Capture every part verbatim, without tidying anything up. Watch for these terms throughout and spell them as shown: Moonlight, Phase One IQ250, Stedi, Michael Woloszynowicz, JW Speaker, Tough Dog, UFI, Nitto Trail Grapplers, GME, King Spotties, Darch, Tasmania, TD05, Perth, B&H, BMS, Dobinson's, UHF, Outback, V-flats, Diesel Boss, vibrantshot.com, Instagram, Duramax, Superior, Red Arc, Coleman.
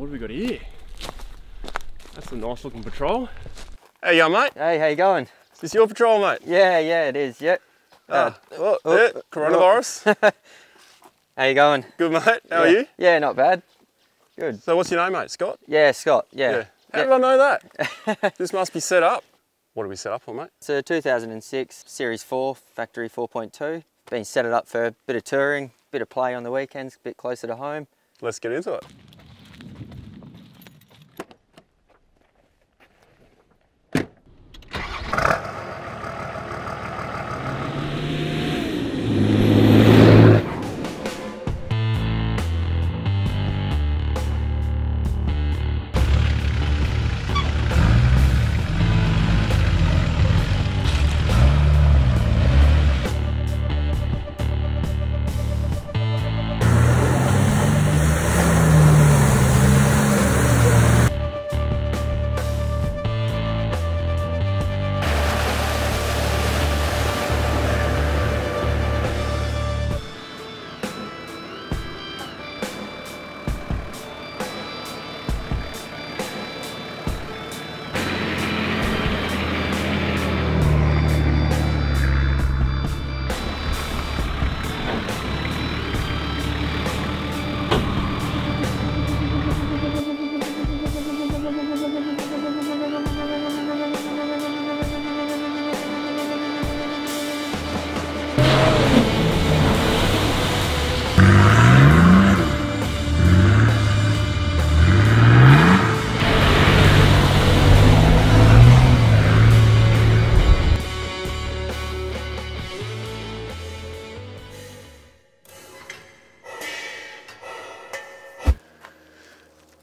what have we got here? That's a nice looking patrol. How you going, mate? Hey, how you going? Is this your patrol, mate? Yeah, yeah, it is, yep. Uh, uh, oh, oh, yeah, oh, coronavirus. Oh. How you going? Good, mate. How yeah. are you? Yeah, not bad. Good. So what's your name, mate? Scott? Yeah, Scott, yeah. yeah. How yeah. did I know that? This must be set up. What are we set up for, mate? It's a two thousand six Series four, Factory four point two. Been set it up for a bit of touring, bit of play on the weekends, a bit closer to home. Let's get into it.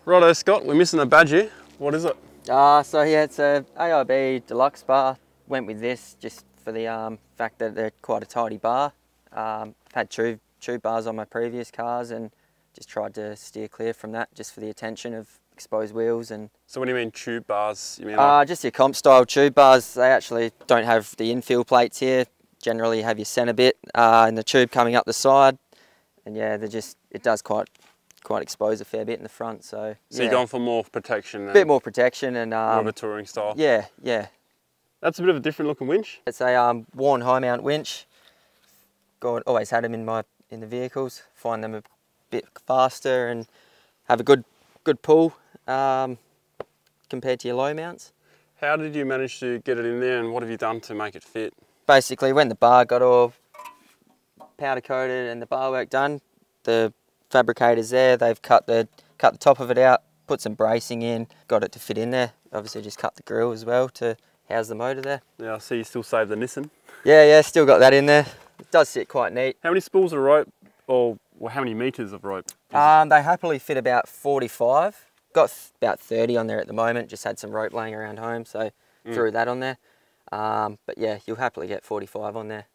Righto, Scott, we're missing a badge here. What is it? Uh, so yeah, it's a A R B deluxe bar. Went with this just for the um, fact that they're quite a tidy bar. Um, I've had true, true bars on my previous cars and just tried to steer clear from that just for the attention of exposed wheels. And so what do you mean tube bars? You mean uh, like just your comp style tube bars. They actually don't have the infill plates here. Generally you have your centre bit uh, and the tube coming up the side. And yeah, they're just, it does quite quite exposed a fair bit in the front, so so yeah. You're going for more protection, a bit more protection and um, more of a touring style. Yeah, yeah. That's a bit of a different looking winch. It's a um, worn high mount winch. God, always had them in my in the vehicles. Find them a bit faster and have a good good pull um, compared to your low mounts. How did you manage to get it in there, and what have you done to make it fit? Basically, when the bar got all powder coated and the bar work done, the fabricators there, they've cut the cut the top of it out, put some bracing in, got it to fit in there. Obviously just cut the grille as well to house the motor there. Yeah, I see you still saved the Nissan. Yeah, yeah, still got that in there. It does sit quite neat. How many spools of rope, or well, how many meters of rope? Um, they happily fit about forty-five. Got th about thirty on there at the moment, just had some rope laying around home, so mm. threw that on there. Um, but yeah, you'll happily get forty-five on there.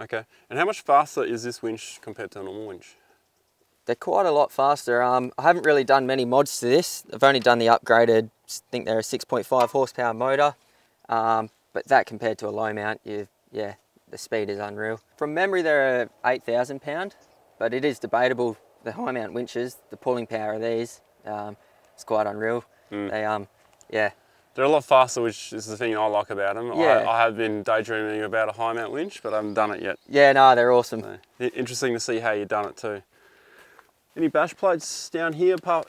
Okay, and how much faster is this winch compared to a normal winch? They're quite a lot faster. Um, I haven't really done many mods to this. I've only done the upgraded, I think they're a six point five horsepower motor. Um, but that compared to a low mount, you, yeah, the speed is unreal. From memory, they're eight thousand pound, but it is debatable. The high mount winches, the pulling power of these, um, it's quite unreal. Mm. They, um, yeah. They're a lot faster, which is the thing I like about them. Yeah. I, I have been daydreaming about a high mount winch, but I haven't done it yet. Yeah, no, they're awesome. So, interesting to see how you've done it too. Any bash plates down here apart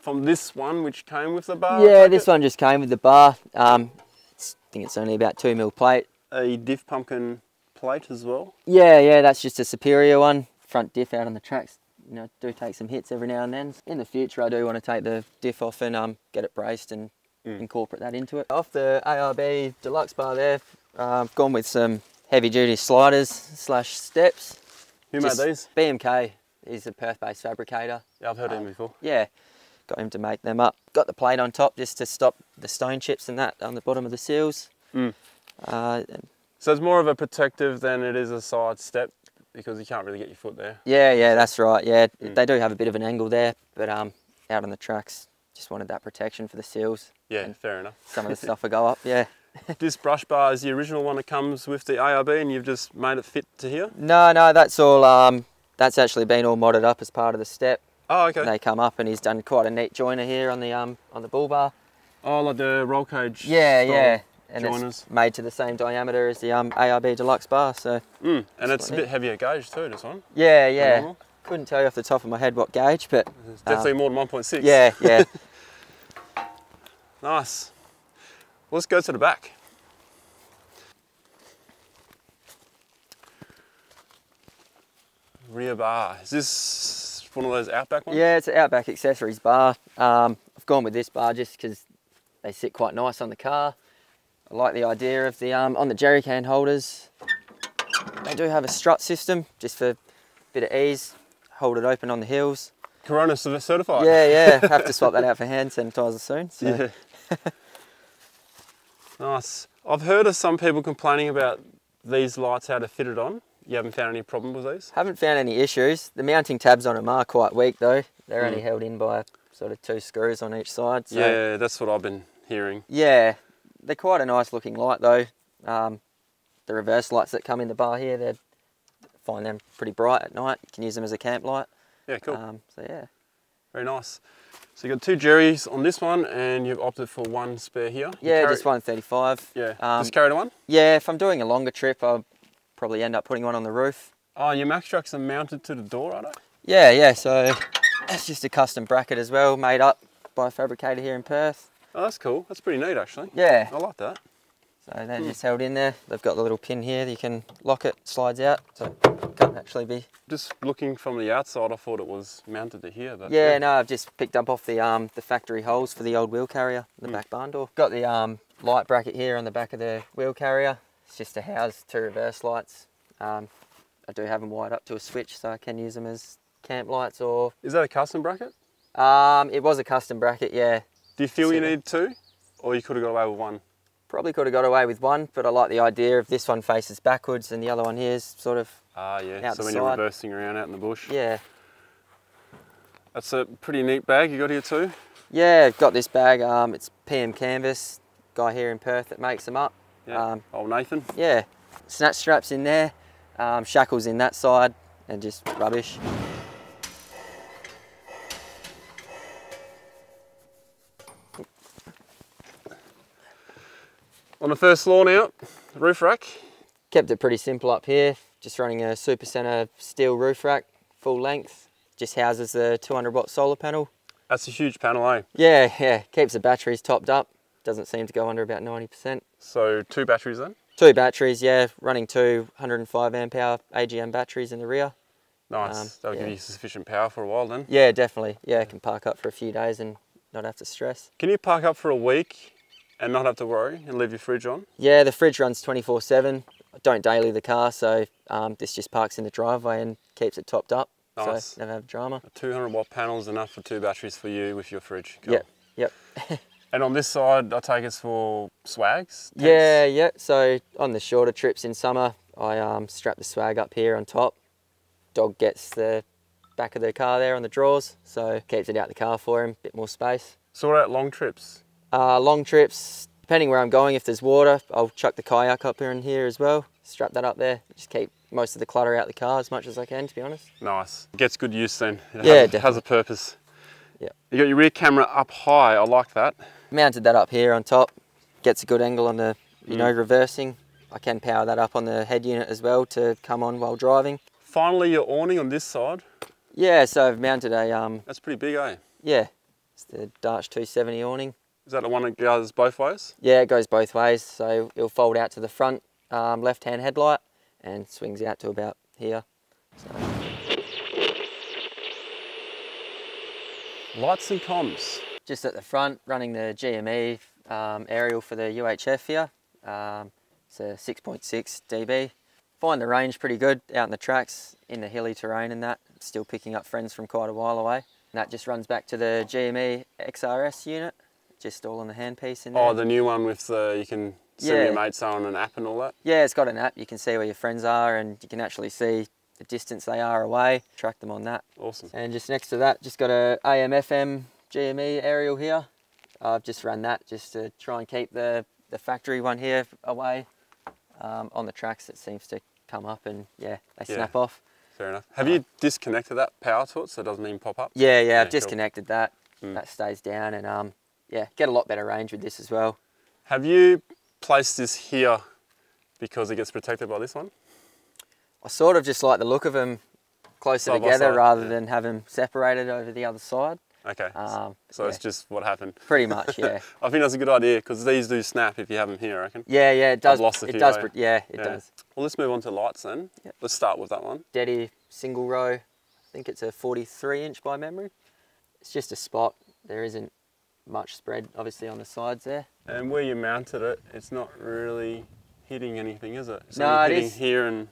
from this one which came with the bar? Yeah, this one just came with the bar. Um, it's, I think it's only about two mil plate. A diff pumpkin plate as well? Yeah, yeah, that's just a Superior one. Front diff out on the tracks, you know, do take some hits every now and then. In the future I do want to take the diff off and um, get it braced and mm. incorporate that into it. Off the A R B deluxe bar there, uh, I've gone with some heavy duty sliders slash steps. Who just made these? B M K. He's a Perth-based fabricator. Yeah, I've heard um, him before. Yeah, got him to make them up. Got the plate on top just to stop the stone chips and that on the bottom of the seals. Mm. Uh, so it's more of a protective than it is a side step because you can't really get your foot there. Yeah, yeah, that's right. Yeah, mm. They do have a bit of an angle there, but um, out on the tracks, just wanted that protection for the seals. Yeah, and fair enough. Some of the stuff will go up, yeah. This brush bar is the original one that comes with the A R B and you've just made it fit to here? No, no, that's all... Um, That's actually been all modded up as part of the step. Oh, okay. And they come up, and he's done quite a neat joiner here on the um on the bull bar. Oh, like the roll cage. Yeah, yeah. And joiners. It's made to the same diameter as the um A R B Deluxe bar, so. Mm. And it's a bit heavier gauge too, this one. Yeah, yeah. Normal. Couldn't tell you off the top of my head what gauge, but it's definitely um, more than one point six. Yeah, yeah. Nice. Well, let's go to the back. Rear bar. Is this one of those Outback ones? Yeah, it's an Outback accessories bar. Um, I've gone with this bar just because they sit quite nice on the car. I like the idea of the um, on the jerry can holders. They do have a strut system just for a bit of ease. Hold it open on the hills. Corona certified. Yeah, yeah. Have to swap that out for hand sanitizer soon. So. Yeah. Nice. I've heard of some people complaining about these lights, how to fit it on. You haven't found any problem with these? Haven't found any issues. The mounting tabs on them are quite weak though. They're mm. only held in by sort of two screws on each side. So. Yeah, that's what I've been hearing. Yeah. They're quite a nice looking light though. Um, the reverse lights that come in the bar here, they find them pretty bright at night. You can use them as a camp light. Yeah, cool. Um, so yeah. Very nice. So you've got two jerrys on this one and you've opted for one spare here. Yeah, carry... just one thirty-five. Yeah, um, just carry the one? Yeah, if I'm doing a longer trip, I'll probably end up putting one on the roof. Oh, your Max trucks are mounted to the door, are they? Yeah, yeah, so that's just a custom bracket as well, made up by a fabricator here in Perth. Oh, that's cool. That's pretty neat, actually. Yeah. I like that. So they're hmm. just held in there. They've got the little pin here that you can lock it, slides out, so it can't actually be... Just looking from the outside, I thought it was mounted to here, but... Yeah, yeah. No, I've just picked up off the um the factory holes for the old wheel carrier, the hmm. back barn door. Got the um light bracket here on the back of the wheel carrier. It's just to house two reverse lights. Um, I do have them wired up to a switch, so I can use them as camp lights or... Is that a custom bracket? Um, it was a custom bracket, yeah. Do you feel you need two, or you could have got away with one? Probably could have got away with one, but I like the idea of this one faces backwards and the other one here's sort of Ah, uh, yeah, so when you're reversing around out in the bush. Yeah. That's a pretty neat bag you got here too. Yeah, I've got this bag. Um, it's P M Canvas, guy here in Perth that makes them up. Yeah, um, old Nathan. Yeah, snatch straps in there, um, shackles in that side, and just rubbish. On the first floor now, roof rack. Kept it pretty simple up here, just running a Supercenter steel roof rack, full length, just houses the two hundred watt solar panel. That's a huge panel, eh? Yeah, yeah, keeps the batteries topped up. Doesn't seem to go under about ninety percent. So two batteries then? Two batteries, yeah. Running two one hundred and five amp hour A G M batteries in the rear. Nice, um, that'll yeah. give you sufficient power for a while then. Yeah, definitely. Yeah, I can park up for a few days and not have to stress. Can you park up for a week and not have to worry and leave your fridge on? Yeah, the fridge runs twenty-four seven. I don't daily the car, so um, this just parks in the driveway and keeps it topped up. Nice. So never have drama. A two hundred watt panel is enough for two batteries for you with your fridge. Cool. Yep, yep. And on this side, I take it's for swags? Tents. Yeah, yeah. So on the shorter trips in summer, I um, strap the swag up here on top. Dog gets the back of the car there on the drawers, so keeps it out the car for him, a bit more space. So what about long trips? Uh, long trips, depending where I'm going, if there's water, I'll chuck the kayak up in here as well. Strap that up there, just keep most of the clutter out the car as much as I can, to be honest. Nice. It gets good use then. It yeah, has, it has a purpose. Yeah. You got your rear camera up high, I like that. Mounted that up here on top, gets a good angle on the, you mm. know, reversing. I can power that up on the head unit as well to come on while driving. Finally, your awning on this side. Yeah, so I've mounted a... Um, That's pretty big, eh? Yeah, it's the Darch two seventy awning. Is that the one that goes both ways? Yeah, it goes both ways, so it'll fold out to the front um, left-hand headlight and swings out to about here. So. Lights and comms. Just at the front, running the G M E um, aerial for the U H F here. Um, it's a six point six D B. Find the range pretty good out in the tracks, in the hilly terrain and that. Still picking up friends from quite a while away. And that just runs back to the G M E X R S unit, just all on the handpiece in there. Oh, the new one with the, you can see yeah. your mates are on an app and all that? Yeah, it's got an app. You can see where your friends are and you can actually see the distance they are away. Track them on that. Awesome. And just next to that, just got a A M F M G M E aerial here. I've just run that just to try and keep the, the factory one here away um, on the tracks. It seems to come up and yeah, they yeah. snap off. fair enough. Have um, you disconnected that power to it so it doesn't even pop up? Yeah, yeah, yeah I've disconnected cool. that. Mm. That stays down and um, yeah, get a lot better range with this as well. Have you placed this here because it gets protected by this one? I sort of just like the look of them closer side together side, rather yeah. than have them separated over the other side. Okay, um, so yeah. it's just what happened. Pretty much, yeah. I think that's a good idea because these do snap if you have them here, I reckon. Yeah, yeah, it does. I've lost a few, it does, yeah, it yeah. does. Well, let's move on to lights then. Yep. Let's start with that one. Stedi single row. I think it's a forty-three inch by memory. It's just a spot. There isn't much spread, obviously, on the sides there. And where you mounted it, it's not really hitting anything, is it? It's no, only it hitting is. here and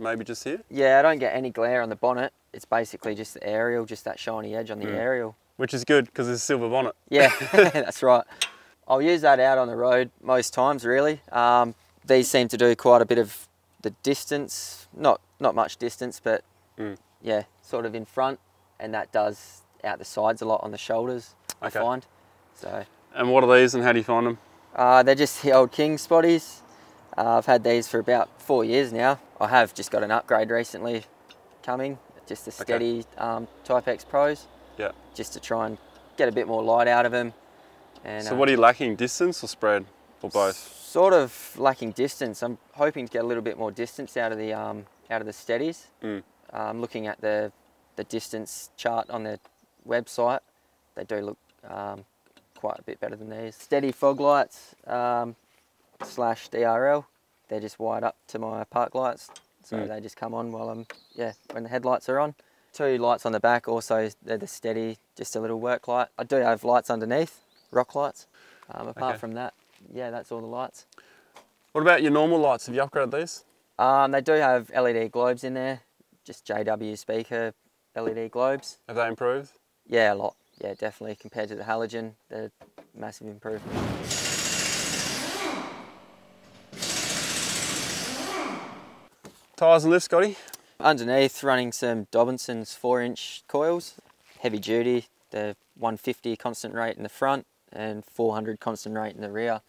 maybe just here? Yeah, I don't get any glare on the bonnet. It's basically just the aerial, just that shiny edge on the mm. aerial. Which is good, because it's a silver bonnet. Yeah, that's right. I'll use that out on the road most times, really. Um, these seem to do quite a bit of the distance. Not not much distance, but mm. yeah, sort of in front. And that does out the sides a lot on the shoulders, okay. I find. So. And what are these and how do you find them? Uh, they're just the old King Spotties. Uh, I've had these for about four years now. I have just got an upgrade recently coming. Just the Stedi okay. um, Type X Pros, yeah. just to try and get a bit more light out of them. And, so um, what are you lacking, distance or spread, or both? Sort of lacking distance. I'm hoping to get a little bit more distance out of the um, out of the Stedis. Mm. Um, looking at the the distance chart on their website, they do look um, quite a bit better than these. Stedi fog lights um, slash D R L. They're just wired up to my park lights. So mm. they just come on while I'm, yeah, when the headlights are on. Two lights on the back, also they're the Stedi, just a little work light. I do have lights underneath, rock lights. Um, apart okay. from that, yeah, that's all the lights. What about your normal lights? Have you upgraded these? Um, they do have L E D globes in there, just J W Speaker L E D globes. Have they improved? Yeah, a lot. Yeah, definitely. Compared to the halogen, they're massive improvement. Tyres and lift, Scotty? Underneath, running some Dobinson's four inch coils. Heavy duty, the one fifty constant rate in the front and four hundred constant rate in the rear.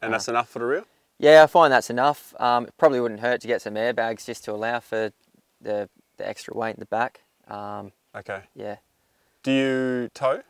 And uh, that's enough for the rear? Yeah, I find that's enough. Um, it probably wouldn't hurt to get some airbags just to allow for the, the extra weight in the back. Um, okay. Yeah. Do you tow?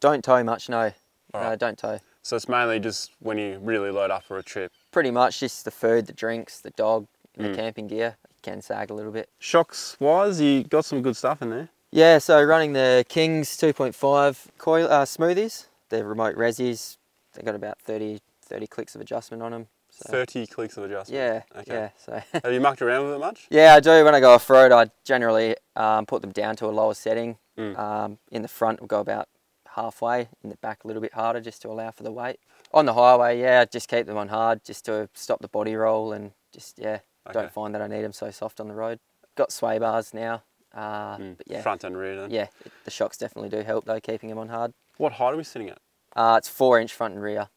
Don't tow much, no. All right. No, don't tow. So it's mainly just when you really load up for a trip? Pretty much, just the food, the drinks, the dog. The mm. camping gear, it can sag a little bit. Shocks wise, you got some good stuff in there. Yeah, so running the Kings two point five coil uh, smoothies, they're remote resis. They've got about thirty, thirty clicks of adjustment on them. So. thirty clicks of adjustment? Yeah, okay. yeah. So. Have you mucked around with it much? Yeah, I do. When I go off-road, I generally um, put them down to a lower setting. Mm. Um, in the front, we'll go about halfway. In the back, a little bit harder just to allow for the weight. On the highway, yeah, just keep them on hard just to stop the body roll and just, yeah. Okay. Don't find that I need them so soft on the road. Got sway bars now, uh, mm, but yeah. Front and rear then? Yeah, it, the shocks definitely do help though, keeping them on hard. What height are we sitting at? Uh, it's four inch front and rear.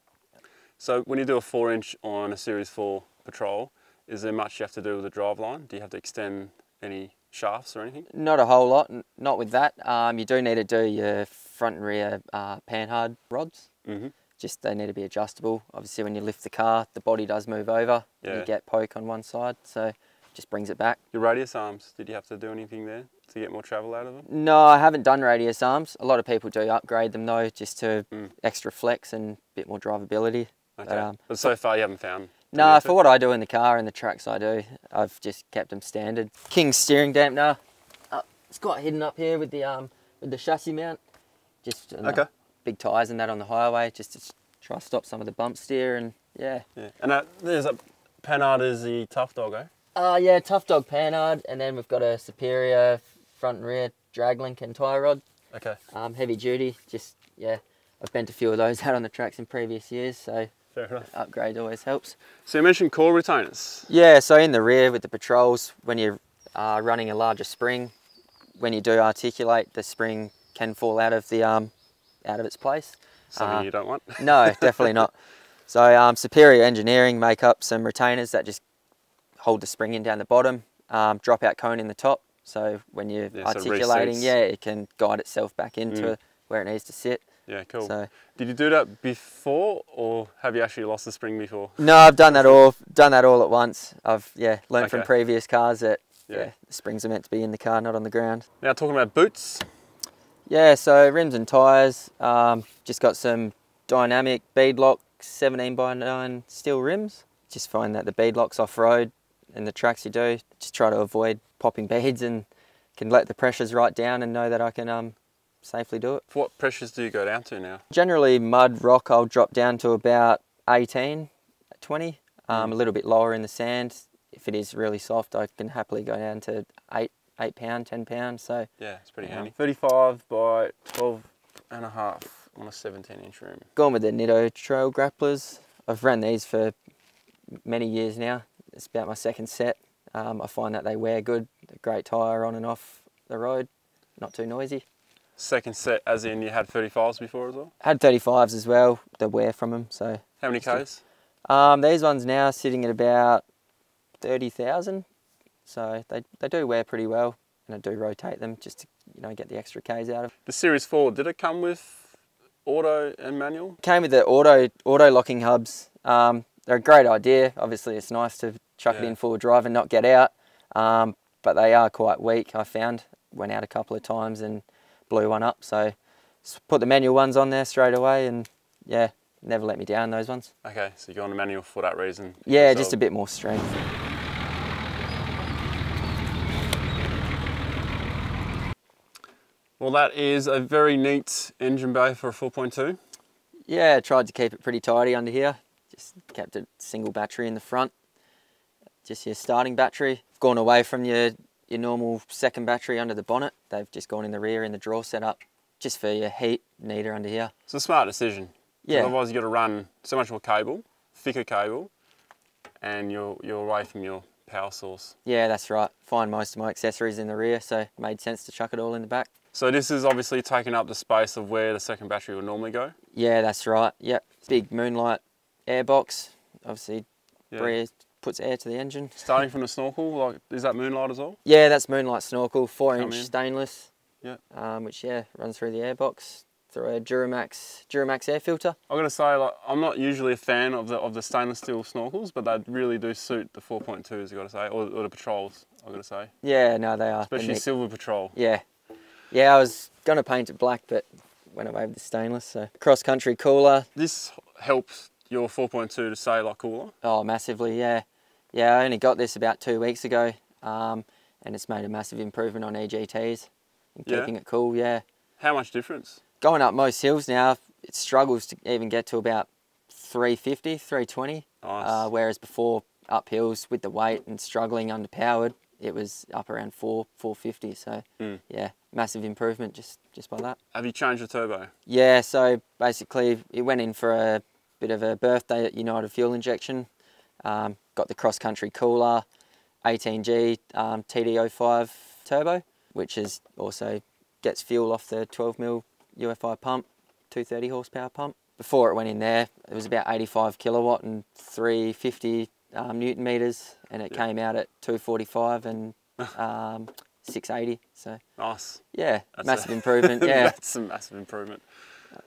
So when you do a four inch on a Series four Patrol, is there much you have to do with the drive line? Do you have to extend any shafts or anything? Not a whole lot, not with that. Um, you do need to do your front and rear uh, panhard rods. Mm-hmm. Just they need to be adjustable. Obviously when you lift the car, the body does move over. Yeah. You get poke on one side, so just brings it back. Your radius arms, did you have to do anything there to get more travel out of them? No, I haven't done radius arms. A lot of people do upgrade them though, just to mm. extra flex and a bit more drivability. Okay, but, um, but so far you haven't found? No, nah, for what I do in the car and the tracks I do, I've just kept them standard. King's steering dampener. Uh, it's quite hidden up here with the, um, with the chassis mount. Just okay. Big tyres and that on the highway, just to try to stop some of the bumps there and yeah. yeah. And that, there's a panhard is the Tough Dog, eh? Uh, yeah, Tough Dog panhard, and then we've got a Superior front and rear drag link and tyre rod. Okay. Um, heavy duty, just, yeah, I've bent a few of those out on the tracks in previous years, so fair enough. Upgrade always helps. So you mentioned coil retainers. Yeah, so in the rear with the Patrols, when you're uh, running a larger spring, when you do articulate, the spring can fall out of the um, out of its place. Something uh, you don't want? No, definitely not. So um, Superior Engineering make up some retainers that just hold the spring in down the bottom, um, drop out cone in the top, so when you're yeah, articulating, so yeah, it can guide itself back into mm. where it needs to sit. Yeah, cool. So, did you do that before or have you actually lost the spring before? No, I've done that all, done that all at once. I've yeah learned okay. from previous cars that yeah. yeah, the springs are meant to be in the car, not on the ground. Now talking about boots. Yeah, so rims and tyres, um, just got some dynamic beadlock seventeen by nine steel rims. Just find that the beadlocks off-road and the tracks you do, just try to avoid popping beads and can let the pressures right down and know that I can um, safely do it. What pressures do you go down to now? Generally mud, rock, I'll drop down to about eighteen, twenty, um, mm. a little bit lower in the sand. If it is really soft, I can happily go down to eight, eight pound, ten pound. So yeah, it's pretty um, handy. thirty-five by twelve and a half on a seventeen inch room. Gone with the Nitto Trail Grapplers. I've run these for many years now. It's about my second set. Um, I find that they wear good. A great tire on and off the road. Not too noisy. Second set, as in you had thirty-fives before as well? Had thirty-fives as well. The wear from them. So how many Ks? Um, these ones now sitting at about thirty thousand, so they, they do wear pretty well, and I do rotate them just to, you know, get the extra Ks out of. The Series four, did it come with auto and manual? Came with the auto auto locking hubs. Um, they're a great idea. Obviously it's nice to chuck yeah. it in four-wheel drive and not get out, um, but they are quite weak, I found. Went out a couple of times and blew one up, so put the manual ones on there straight away, and yeah, never let me down, those ones. Okay, so you go on the manual for that reason? Yeah, yourself. Just a bit more strength. Well, that is a very neat engine bay for a four point two. Yeah, I tried to keep it pretty tidy under here. Just kept a single battery in the front. Just your starting battery. I've gone away from your, your normal second battery under the bonnet. They've just gone in the rear in the drawer setup, just for your heat neater under here. It's a smart decision. Yeah. Otherwise, you've got to run so much more cable, thicker cable, and you're, you're away from your power source. Yeah, that's right. Find most of my accessories in the rear, so it made sense to chuck it all in the back. So this is obviously taking up the space of where the second battery would normally go? Yeah, that's right. Yep. Big Moonlight airbox. Obviously, yeah. Brea puts air to the engine. Starting from the snorkel, like, is that Moonlight as well? Yeah, that's Moonlight snorkel, four inch stainless, yeah. Um, which, yeah, runs through the airbox through a Duramax, Duramax air filter. I've got to say, like, I'm not usually a fan of the of the stainless steel snorkels, but they really do suit the four point twos, I've got to say, or, or the Patrols, I've got to say. Yeah, no, they are. Especially Silver Patrol. Yeah. Yeah, I was going to paint it black, but went away with the stainless, so. Cross-country cooler. This helps your four point two to stay a lot cooler? Oh, massively, yeah. Yeah, I only got this about two weeks ago, um, and it's made a massive improvement on E G Ts and keeping yeah. it cool, yeah. How much difference? Going up most hills now, it struggles to even get to about three fifty, three twenty, nice. uh, whereas before, up hills with the weight and struggling underpowered, it was up around four, four fifty, so mm. yeah, massive improvement just, just by that. Have you changed the turbo? Yeah, so basically it went in for a bit of a birthday at United Fuel Injection, um, got the cross-country cooler, eighteen G um, T D oh five turbo, which is also gets fuel off the twelve mil U F I pump, two thirty horsepower pump. Before it went in there, it was about eighty-five kilowatt and three fifty um, newton meters, and it yeah. came out at two forty-five and um, six eighty. So nice. Yeah, that's massive a, improvement. Yeah, that's a massive improvement.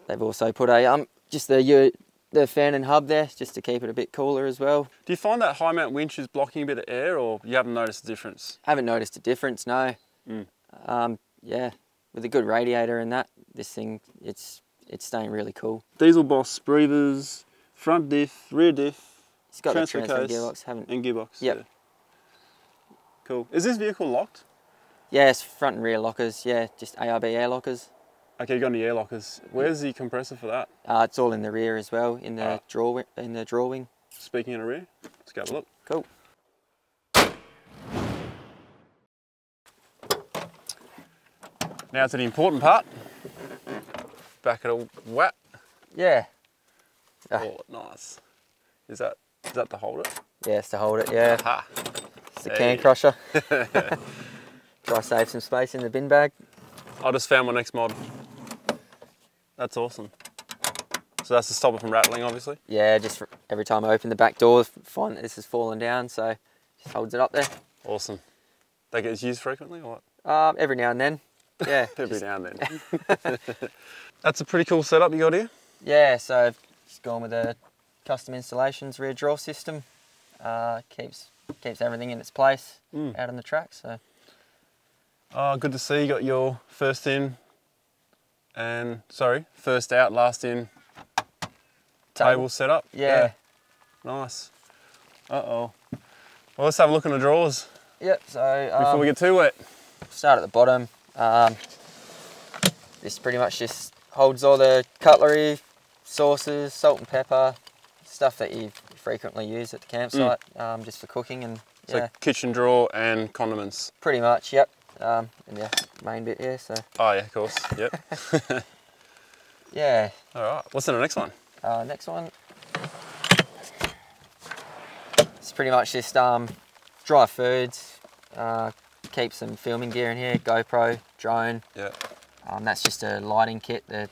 They've also put a um just the you the fan and hub there just to keep it a bit cooler as well. Do you find that high mount winch is blocking a bit of air, or you haven't noticed a difference? I haven't noticed a difference. No. Mm. Um, yeah. With a good radiator and that, this thing, it's it's staying really cool. Diesel Boss breathers, front diff, rear diff, it's got transfer, the transfer case, gearbox, haven't and gearbox. Yep. Yeah. Cool. Is this vehicle locked? Yes, yeah, front and rear lockers. Yeah, just A R B air lockers. Okay, you got any air lockers? Where's the compressor for that? Uh, it's all in the rear as well, in the right. draw in the draw wing. Speaking of the rear, let's go have a look. Cool. Now to the important part. Back at a whack. Yeah. Oh, nice. Is that is that to hold it? Yeah, it's to hold it. Yeah. Aha. It's the hey. can crusher. Try to save some space in the bin bag. I just found my next mod. That's awesome. So that's to stop it from rattling, obviously. Yeah, just every time I open the back door, find that this has fallen down, so just holds it up there. Awesome. That gets used frequently, or what? Um, every now and then. Yeah. Every just... now and then. That's a pretty cool setup you got here. Yeah, so I've just gone with a custom installations rear draw system. Uh, keeps keeps everything in its place mm. out on the track. So, oh, good to see you got your first in and sorry, first out, last in table, table set up. Yeah. yeah, nice. Uh oh. Well, let's have a look in the drawers. Yep. So um, before we get too wet, start at the bottom. Um, this pretty much just holds all the cutlery, sauces, salt and pepper, stuff that you frequently use at the campsite, mm. um, just for cooking and yeah. So kitchen drawer and condiments. Pretty much, yep. Um, and the main bit here, so. Oh yeah, of course. Yep. yeah. All right. What's in the next one? Uh, next one. It's pretty much just um, dry foods. Uh, keep some filming gear in here. GoPro, drone. Yeah. Um, that's just a lighting kit that,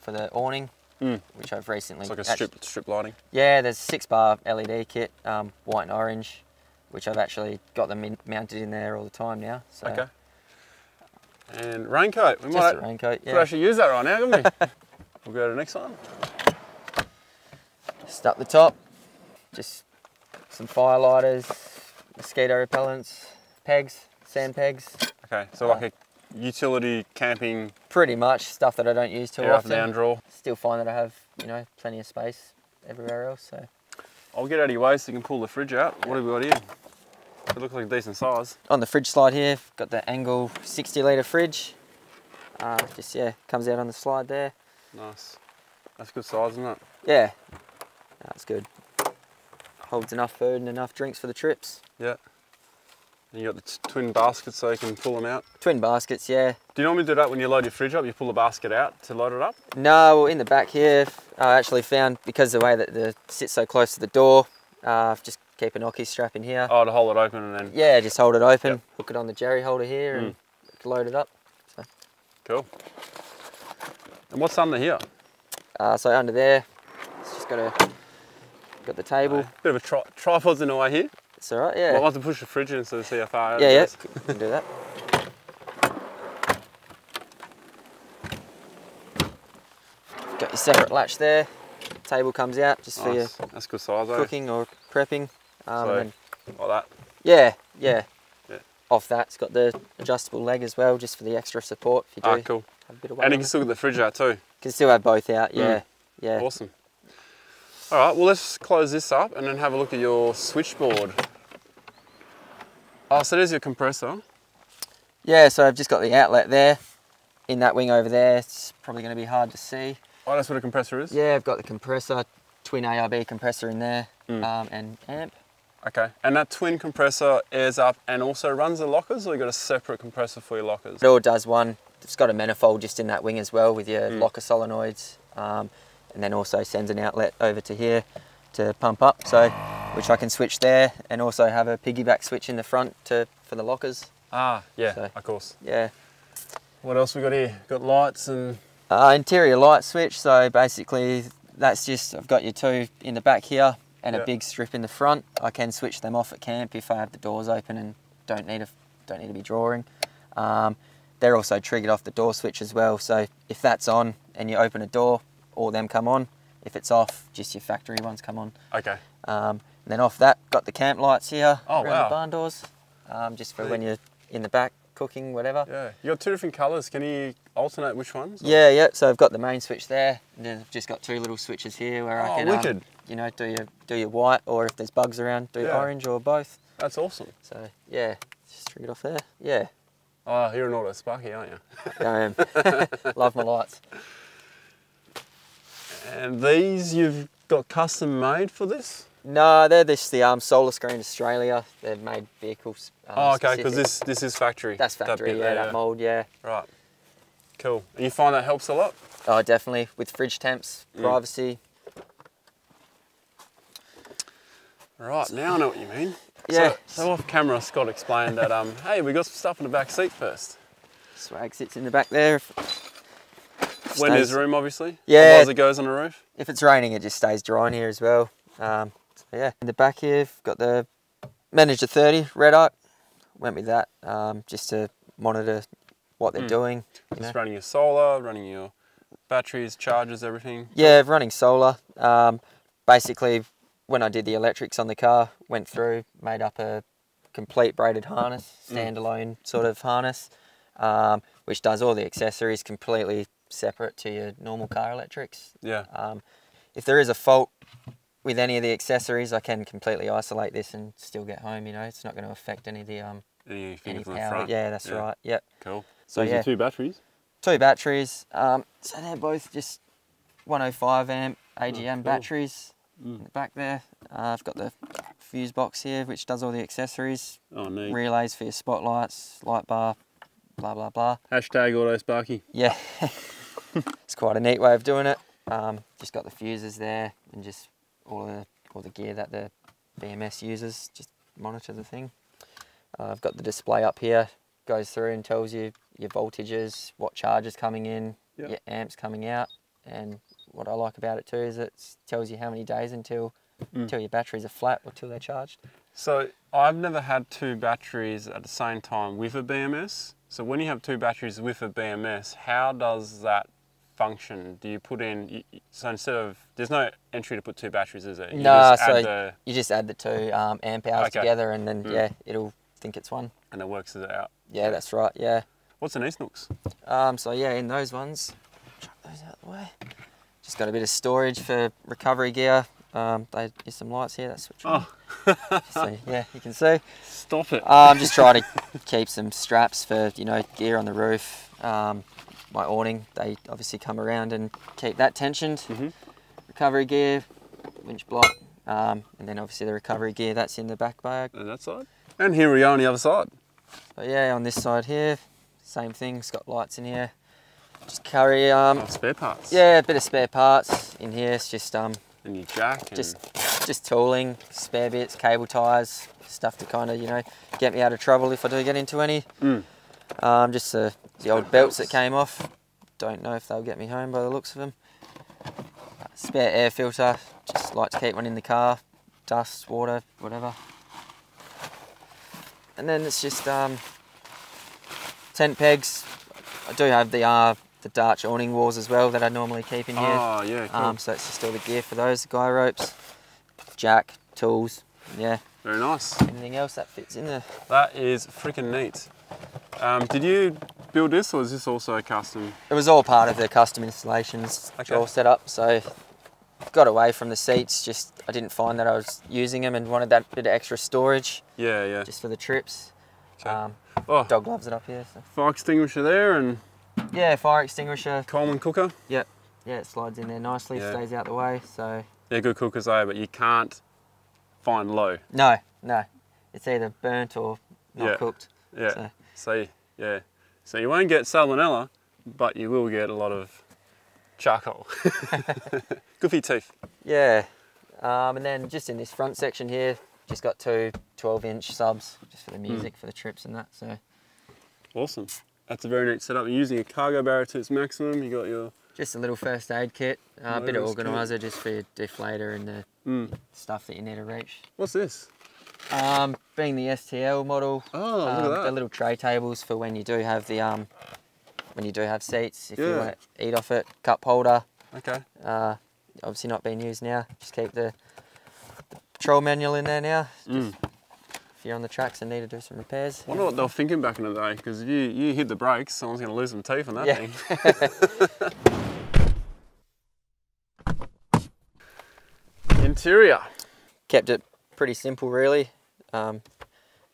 for the awning. Mm. Which I've recently... It's like a strip, actually, strip lighting? Yeah, there's a six bar L E D kit, um, white and orange, which I've actually got them in, mounted in there all the time now. So. Okay. And raincoat. We might, Just a raincoat, yeah. Could actually use that right now, couldn't we? We'll go to the next one. Just up the top, just some fire lighters, mosquito repellents, pegs, sand pegs. Okay, so uh, like a... utility camping, pretty much stuff that I don't use too yeah, often. Down drawer. Still find that I have, you know, plenty of space everywhere else. So I'll get out of your way so you can pull the fridge out. What have we got here? It looks like a decent size. On the fridge slide here, got the angle sixty litre fridge. Uh, just yeah, comes out on the slide there. Nice. That's good size, isn't it? Yeah, that's good. Holds enough food and enough drinks for the trips. Yeah. And you got the twin baskets so you can pull them out? Twin baskets, yeah. Do you normally do that when you load your fridge up? You pull the basket out to load it up? No, well in the back here, I actually found, because of the way that the sits so close to the door, uh, just keep an Oki strap in here. Oh, to hold it open and then... Yeah, just hold it open, yep. Hook it on the jerry holder here and mm. load it up. So. Cool. And what's under here? Uh, so under there, it's just got, a, got the table. Uh, bit of a tri tripod's in the way here. It's all right, yeah. Well, I want to push the fridge in so to see how far yeah, it is. Yeah, yeah, we can do that. Got your separate latch there. Table comes out just nice. for your That's good size, cooking eh? or prepping. Um, so, and then, like that? Yeah, yeah, yeah. Off that, it's got the adjustable leg as well, just for the extra support if you do. Ah, cool. Have a bit of weight and you can still get the fridge out too. You can still have both out, yeah, mm. yeah. Awesome. All right, well, let's close this up and then have a look at your switchboard. Oh, so there's your compressor. Yeah, so I've just got the outlet there. In that wing over there, it's probably going to be hard to see. Oh, that's what a compressor is? Yeah, I've got the compressor, twin A R B compressor in there, mm. um, and amp. Okay, and that twin compressor airs up and also runs the lockers, or you've got a separate compressor for your lockers? It all does one. It's got a manifold just in that wing as well with your mm. locker solenoids, um, and then also sends an outlet over to here to pump up. So. Which I can switch there, and also have a piggyback switch in the front to for the lockers. Ah, yeah, so, of course. Yeah. What else we got here? Got lights and... Uh, interior light switch, so basically that's just, I've got your two in the back here, and yep. a big strip in the front. I can switch them off at camp if I have the doors open and don't need, a, don't need to be drawing. Um, they're also triggered off the door switch as well, so if that's on and you open a door, all them come on. If it's off, just your factory ones come on. Okay. Um, And then off that, got the camp lights here oh, around wow. the barn doors, um, just for when you're in the back cooking, whatever. Yeah, you got two different colours. Can you alternate which ones? Or? Yeah, yeah. So I've got the main switch there, and then I've just got two little switches here where oh, I can, wicked. Um, you know, do your do your white, or if there's bugs around, do yeah. orange or both. That's awesome. So yeah, just triggered off there. Yeah. Oh, you're an auto sparky, aren't you? I am. Love my lights. And these you've got custom made for this? No, they're this the um, Solar Screen Australia. They've made vehicles. Um, oh, okay, because this this is factory. That's factory, that yeah, there, that yeah. mould, yeah. Right, cool. And you find that helps a lot? Oh, definitely, with fridge temps, mm. privacy. Right, now I know what you mean. Yeah. So, so off camera, Scott explained that, um, hey, we got some stuff in the back seat first. Swag sits in the back there. When stays. There's room, obviously. Yeah. As it goes on the roof. If it's raining, it just stays dry in here as well. Um, Yeah, in the back here, I've got the Manager thirty Red Arc. Went with that um, just to monitor what they're mm. doing. Just know. running your solar, running your batteries, chargers, everything. Yeah, running solar. Um, basically, when I did the electrics on the car, went through, made up a complete braided harness, standalone sort of harness, um, which does all the accessories completely separate to your normal car electrics. Yeah. Um, if there is a fault with any of the accessories, I can completely isolate this and still get home, you know. It's not going to affect any of the um, any power. From the front. Yeah, that's yeah. right. Yep. Cool. So these yeah. are two batteries? Two batteries. Um, so they're both just one oh five amp A G M oh, cool. batteries. Mm. In the back there, uh, I've got the fuse box here, which does all the accessories. Oh, neat. Relays for your spotlights, light bar, blah, blah, blah. Hashtag auto sparky. Yeah. It's quite a neat way of doing it. Um, just got the fuses there and just all the, all the gear that the B M S uses, just monitor the thing. Uh, I've got the display up here, goes through and tells you your voltages, what charge is coming in, yep. your amps coming out, and what I like about it too is it tells you how many days until mm. until your batteries are flat or till they're charged. So I've never had two batteries at the same time with a B M S. So when you have two batteries with a B M S, how does that function? Do you put in, so instead of, there's no entry to put two batteries, is it? You no, just so add the, you just add the two um, amp hours okay. together and then, mm. yeah, it'll think it's one. And it works it out. Yeah, that's right, yeah. What's in these nooks? Um, so yeah, in those ones, chuck those out the way. Just got a bit of storage for recovery gear. Um, they, there's some lights here. That's switch on. Oh. So, yeah, you can see. Stop it. I'm um, just trying to keep some straps for, you know, gear on the roof. Um, my awning, they obviously come around and keep that tensioned. Mm-hmm. Recovery gear, winch block, um, and then obviously the recovery gear that's in the back bag. And that side. And here we are on the other side. So, yeah, on this side here, same thing. It's got lights in here. Just carry um oh, spare parts. Yeah, a bit of spare parts in here. It's just um and your jack and... just just tooling, spare bits, cable ties, stuff to kind of, you know, get me out of trouble if I do get into any. Mm. Um, just uh, the old belts that came off. Don't know if they'll get me home by the looks of them. Uh, spare air filter. Just like to keep one in the car. Dust, water, whatever. And then it's just um tent pegs. I do have the uh. the Darch awning walls as well that I normally keep in here. Oh, yeah, cool. Um, so it's just all the gear for those, the guy ropes, jack, tools, yeah. Very nice. Anything else that fits in there. That is freaking neat. Um, did you build this or is this also a custom? It was all part of the custom installations, okay. all set up, so got away from the seats, just I didn't find that I was using them and wanted that bit of extra storage. Yeah, yeah. Just for the trips. Okay. Um, oh, dog loves it up here. So. Fire extinguisher there and... Yeah, fire extinguisher. Coleman cooker? Yep. Yeah, it slides in there nicely, yeah. stays out the way, so... They're good cookers though, but you can't find low. No, no. It's either burnt or not yeah. cooked. Yeah, so. so, yeah. So you won't get salmonella, but you will get a lot of charcoal. Good for your teeth. Yeah. Um, and then just in this front section here, just got two twelve inch subs, just for the music, mm. for the trips and that, so... Awesome. That's a very neat setup. You're using a cargo barrier to its maximum. You got your... Just a little first aid kit, a uh, bit of organiser kit. Just for your deflator and the mm. stuff that you need to reach. What's this? Um, being the S T L model, oh, look um, at that. The little tray tables for when you do have the um, when you do have seats. If yeah. you want to eat off it, cup holder. Okay. Uh, obviously not being used now. Just keep the, the patrol manual in there now. Just, mm. you're on the tracks and need to do some repairs. I wonder what they were thinking back in the day, because if you, you hit the brakes, someone's going to lose some teeth on that yeah. thing. Interior. Kept it pretty simple, really. Um,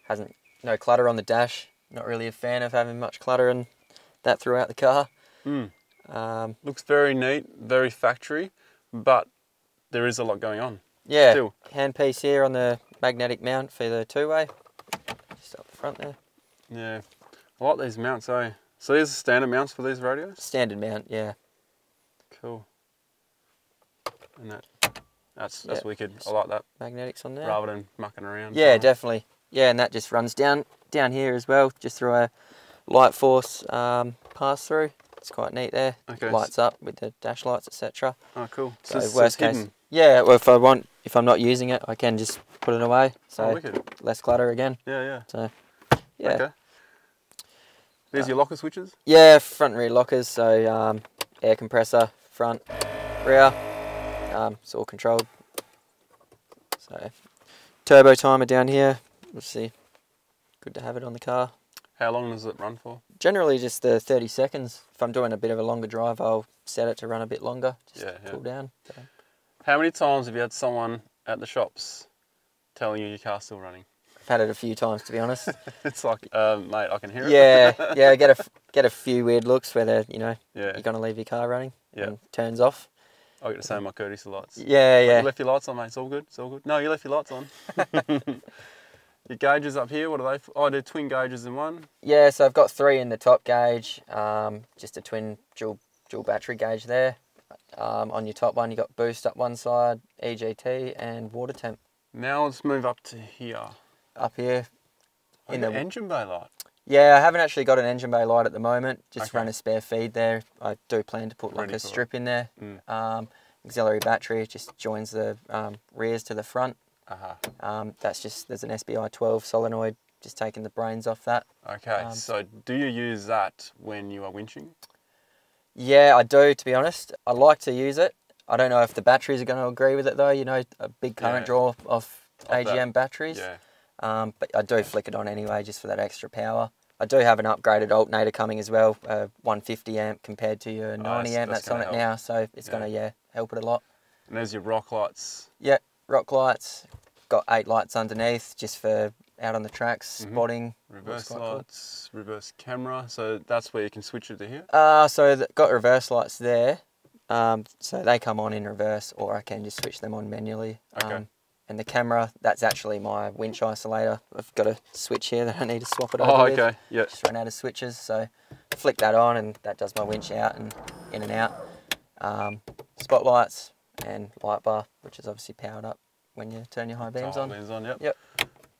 hasn't no clutter on the dash. Not really a fan of having much clutter and that throughout the car. Mm. Um, Looks very neat, very factory, but there is a lot going on. Yeah, still. Handpiece here on the magnetic mount for the two-way, just up the front there. Yeah, I like these mounts, eh? So these are standard mounts for these radios? Standard mount, yeah. Cool. And that, that's that's yep. wicked. I like that. Magnetics on there. Rather than mucking around. Yeah, definitely. Yeah, and that just runs down down here as well, just through a light force um, pass through. It's quite neat there. Okay. Lights up with the dash lights, et cetera. Oh, cool. So, so worst case. Hidden. Yeah, well, if I want, if I'm not using it, I can just put it away. So oh, less clutter again. Yeah, yeah. So, yeah. Okay. There's uh, your locker switches? Yeah, front and rear lockers. So um, air compressor, front, rear. Um, it's all controlled. So turbo timer down here, let's see, good to have it on the car. How long does it run for? Generally just the thirty seconds. If I'm doing a bit of a longer drive, I'll set it to run a bit longer, just yeah, yeah. cool down. So. How many times have you had someone at the shops telling you your car's still running? I've had it a few times, to be honest. It's like, um, mate, I can hear it. Yeah, yeah, I get a, get a few weird looks where they're, you know, yeah. you're going to leave your car running yeah. and it turns off. I get the same with my Curtis lights. Yeah, like, yeah. You left your lights on, mate, it's all good, it's all good. No, you left your lights on. Your gauges up here, what are they? Oh, they're twin gauges in one? Yeah, so I've got three in the top gauge, um, just a twin dual, dual battery gauge there. Um, on your top one, you've got boost up one side, E G T, and water temp. Now let's move up to here. Up here. Oh, in the engine bay light. Yeah, I haven't actually got an engine bay light at the moment. Just okay. run a spare feed there. I do plan to put like Ready a strip it. in there. Mm. Um, auxiliary battery, it just joins the um, rears to the front. Uh-huh. Um, that's just, there's an S B I twelve solenoid, just taking the brains off that. Okay, um, so do you use that when you are winching? Yeah, I do, to be honest. I like to use it. I don't know if the batteries are going to agree with it though, you know, a big current yeah. draw off A G M batteries. Yeah. Um, but I do flick it on anyway, just for that extra power. I do have an upgraded alternator coming as well, uh, one fifty amp compared to your ninety oh, that's, amp that's, that's on it help. now, so it's yeah. going to yeah help it a lot. And there's your rock lights. Yeah, rock lights. Got eight lights underneath just for out on the tracks, mm-hmm. spotting. Reverse lights, cool. reverse camera. So that's where you can switch it to here? Uh, so the, got reverse lights there. Um, so they come on in reverse, or I can just switch them on manually. Okay. Um, and the camera, that's actually my winch isolator. I've got a switch here that I need to swap it over Oh, okay, yeah. Just ran out of switches, so flick that on and that does my winch out and in and out. Um, spotlights and light bar, which is obviously powered up when you turn your high beams oh, on. High beams on, yep. yep.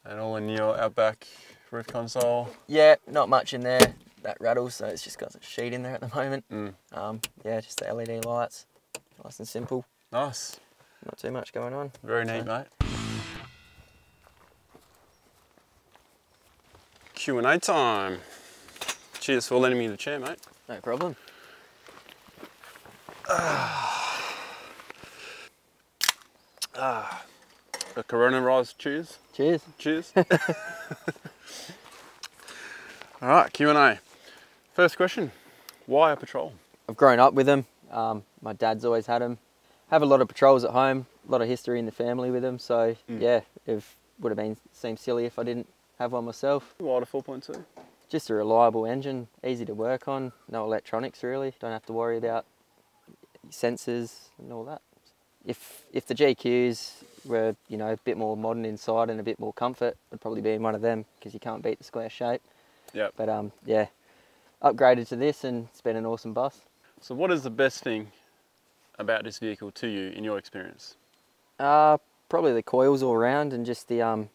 And all in your Outback roof console. Yeah, not much in there. That rattles, so it's just got a sheet in there at the moment. Mm. Um, yeah, just the L E D lights, nice and simple. Nice. Not too much going on. Very neat, so. mate. Q and A time. Cheers for lending me the chair, mate. No problem. Ah. Ah. The Corona rise, cheers. Cheers. Cheers. All right, Q and A. First question, why a patrol? I've grown up with them. Um, my dad's always had them. Have a lot of patrols at home, a lot of history in the family with them. So mm. yeah, it would have been seemed silly if I didn't have one myself. Why the four point two? Just a reliable engine, easy to work on, no electronics really. Don't have to worry about sensors and all that. If, if the G Qs were, you know, a bit more modern inside and a bit more comfort, I'd probably be in one of them because you can't beat the square shape. Yep. But um, yeah, upgraded to this and it's been an awesome bus. So what is the best thing about this vehicle to you in your experience? Uh, probably the coils all around and just the, um,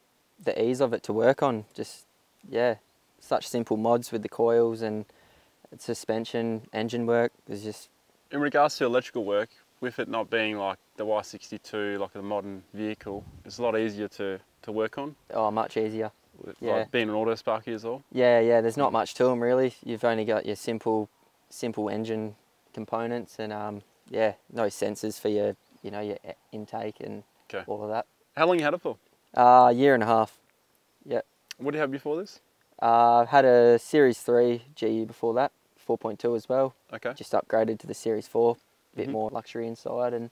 the ease of it to work on. Just, yeah, such simple mods with the coils and suspension, engine work. It's just... In regards to electrical work, with it not being like the Y sixty-two, like a modern vehicle, it's a lot easier to, to work on. Oh, much easier. Like yeah. being an auto sparky as well? Yeah, yeah, there's not much to them really. You've only got your simple simple engine components and um, yeah, no sensors for your, you know, your intake and okay. all of that. How long you had it for? Uh, a year and a half, yeah. What did you have before this? Uh, I had a Series three G U before that, four point two as well. Okay. Just upgraded to the Series four, a bit mm-hmm. more luxury inside and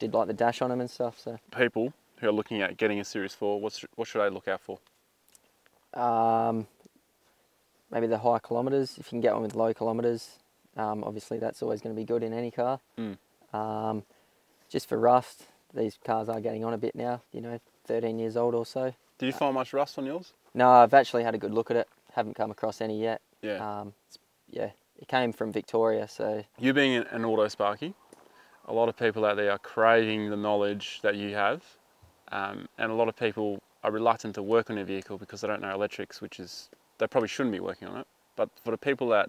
did like the dash on them and stuff. So people who are looking at getting a Series four, what's, what should they look out for? Um, maybe the high kilometres, if you can get one with low kilometres, um, obviously that's always going to be good in any car. Mm. Um, just for rust, these cars are getting on a bit now, you know, thirteen years old or so. Did you uh, find much rust on yours? No, I've actually had a good look at it, haven't come across any yet. Yeah. Um, yeah, it came from Victoria, so. You being an, an auto sparky, a lot of people out there are craving the knowledge that you have, um, and a lot of people are reluctant to work on their vehicle because they don't know electrics, which is, they probably shouldn't be working on it. But for the people that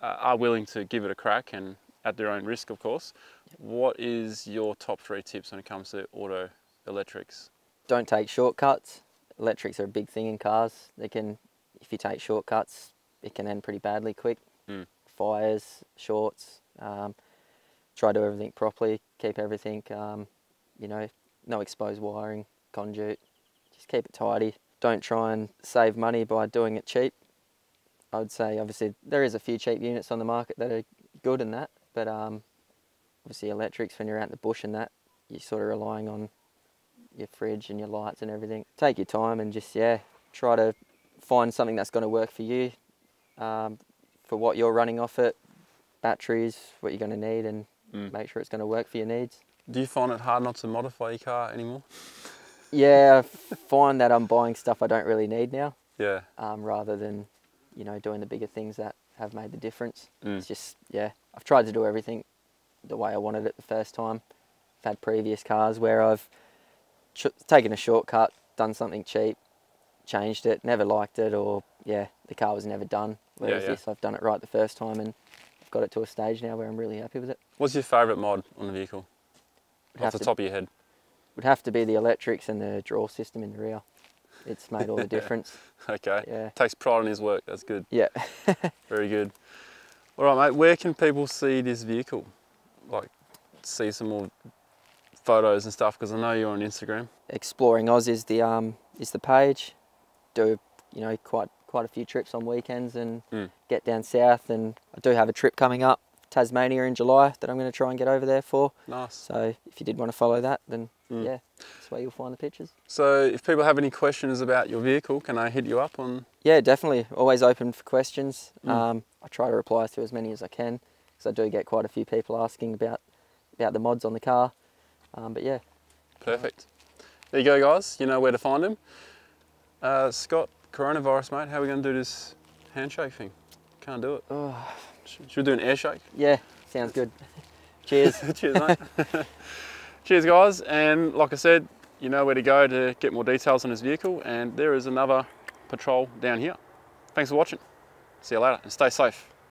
uh, are willing to give it a crack and at their own risk, of course, what is your top three tips when it comes to auto electrics? Don't take shortcuts. Electrics are a big thing in cars. They can, if you take shortcuts, it can end pretty badly quick. Mm. Fires, shorts, um, try to do everything properly, keep everything, um, you know, no exposed wiring, conduit. Just keep it tidy. Don't try and save money by doing it cheap. I would say obviously there is a few cheap units on the market that are good in that, but um, obviously electrics, when you're out in the bush and that, you're sort of relying on your fridge and your lights and everything. Take your time and just, yeah, try to find something that's going to work for you, um, for what you're running off it, batteries, what you're going to need, and mm. make sure it's going to work for your needs. Do you find it hard not to modify your car anymore? Yeah, I find that I'm buying stuff I don't really need now. Yeah. Um, rather than, you know, doing the bigger things that have made the difference. Mm. It's just, yeah, I've tried to do everything the way I wanted it the first time. I've had previous cars where I've ch taken a shortcut, done something cheap, changed it, never liked it, or, yeah, the car was never done. Whereas yeah, yeah. this, I've done it right the first time, and I've got it to a stage now where I'm really happy with it. What's your favourite mod on the vehicle? Off the top of your head. Would have to be the electrics and the draw system in the rear. It's made all the difference. Okay. Yeah. Takes pride in his work. That's good. Yeah. Very good. All right, mate. Where can people see this vehicle? Like, see some more photos and stuff, because I know you're on Instagram. Exploring Oz is the um is the page. Do you know quite quite a few trips on weekends and mm. get down south, and I do have a trip coming up Tasmania in July that I'm going to try and get over there for. Nice. So if you did want to follow that, then mm. yeah, that's where you'll find the pictures. So if people have any questions about your vehicle, can I hit you up on? Yeah, definitely. Always open for questions. Mm. Um, I try to reply to as many as I can, because I do get quite a few people asking about about the mods on the car. Um, but yeah. Perfect. There you go, guys. You know where to find them. Uh, Scott, coronavirus, mate. How are we going to do this handshake thing? Can't do it. Oh. Should we do an air shake? Yeah, sounds good. Cheers. Cheers, mate. Cheers, guys. And like I said, you know where to go to get more details on this vehicle. And there is another Patrol down here. Thanks for watching. See you later, and stay safe.